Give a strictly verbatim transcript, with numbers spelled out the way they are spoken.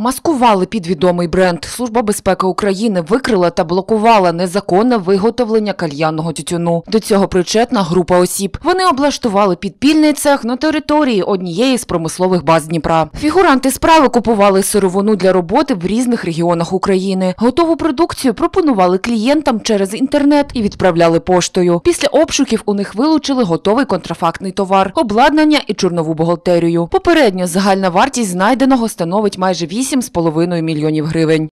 Маскували під відомий бренд. Служба безпеки України викрила та блокувала незаконне виготовлення кальянного тютюну. До цього причетна група осіб. Вони облаштували підпільний цех на території однієї з промислових баз Дніпра. Фігуранти справи купували сировину для роботи в різних регіонах України. Готову продукцію пропонували клієнтам через інтернет і відправляли поштою. Після обшуків у них вилучили готовий контрафактний товар, обладнання і чорнову бухгалтерію. Попередньо загальна вартість знайденого становить майже вісім з половиною мільйонів гривень.